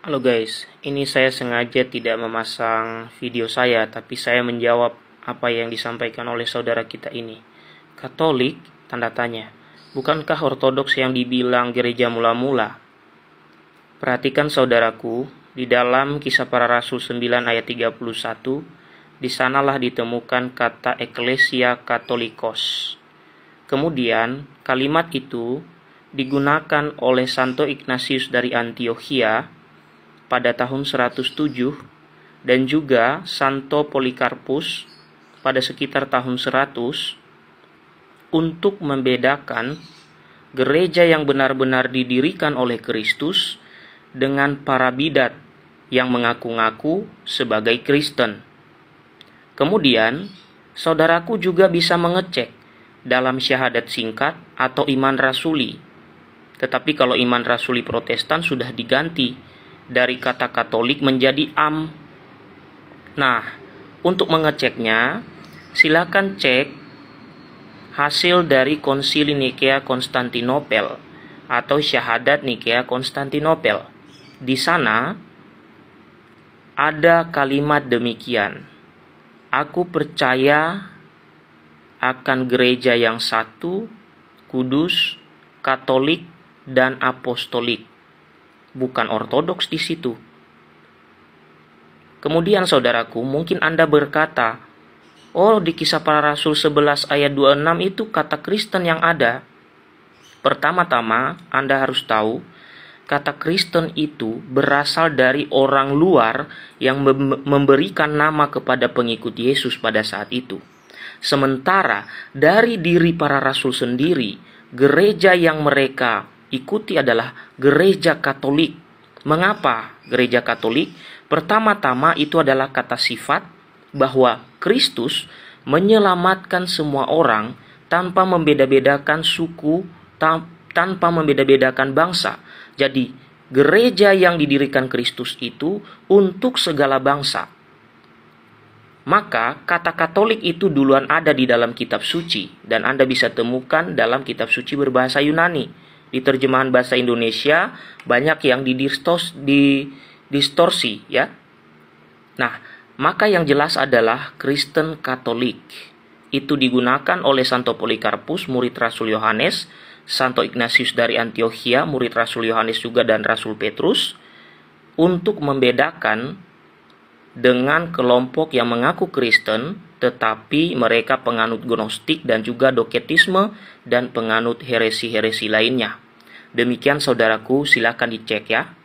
Halo guys, ini saya sengaja tidak memasang video saya, tapi saya menjawab apa yang disampaikan oleh saudara kita ini. Katolik? Tanda tanya. Bukankah Ortodoks yang dibilang gereja mula-mula? Perhatikan saudaraku, di dalam Kisah Para Rasul 9 ayat 31, di sanalah ditemukan kata Eklesia Katolikos. Kemudian, kalimat itu digunakan oleh Santo Ignatius dari Antiochia pada tahun 107 dan juga Santo Polikarpus pada sekitar tahun 100 untuk membedakan gereja yang benar-benar didirikan oleh Kristus dengan para bidat yang mengaku-ngaku sebagai Kristen. Kemudian, saudaraku juga bisa mengecek dalam syahadat singkat atau iman rasuli. Tetapi kalau iman rasuli Protestan sudah diganti dari kata Katolik menjadi am. Nah, untuk mengeceknya, silakan cek hasil dari Konsili Nikea Konstantinopel atau Syahadat Nikea Konstantinopel. Di sana ada kalimat demikian: aku percaya akan gereja yang satu, kudus, Katolik, dan apostolik. Bukan Ortodoks di situ. Kemudian saudaraku, mungkin Anda berkata, oh, di Kisah Para Rasul 11 ayat 26 itu kata Kristen yang ada. Pertama-tama, Anda harus tahu, kata Kristen itu berasal dari orang luar yang memberikan nama kepada pengikut Yesus pada saat itu. Sementara dari diri para rasul sendiri, gereja yang mereka ikuti adalah gereja Katolik. Mengapa gereja Katolik? Pertama-tama itu adalah kata sifat bahwa Kristus menyelamatkan semua orang tanpa membeda-bedakan suku, tanpa membeda-bedakan bangsa. Jadi gereja yang didirikan Kristus itu untuk segala bangsa. Maka kata Katolik itu duluan ada di dalam kitab suci, dan Anda bisa temukan dalam kitab suci berbahasa Yunani. Di terjemahan bahasa Indonesia banyak yang didistorsi ya. Nah, maka yang jelas adalah Kristen Katolik. Itu digunakan oleh Santo Polikarpus, murid Rasul Yohanes, Santo Ignatius dari Antiochia, murid Rasul Yohanes juga, dan Rasul Petrus untuk membedakan dengan kelompok yang mengaku Kristen tetapi mereka penganut gnostik dan juga doketisme dan penganut heresi-heresi lainnya. Demikian saudaraku, silakan dicek ya.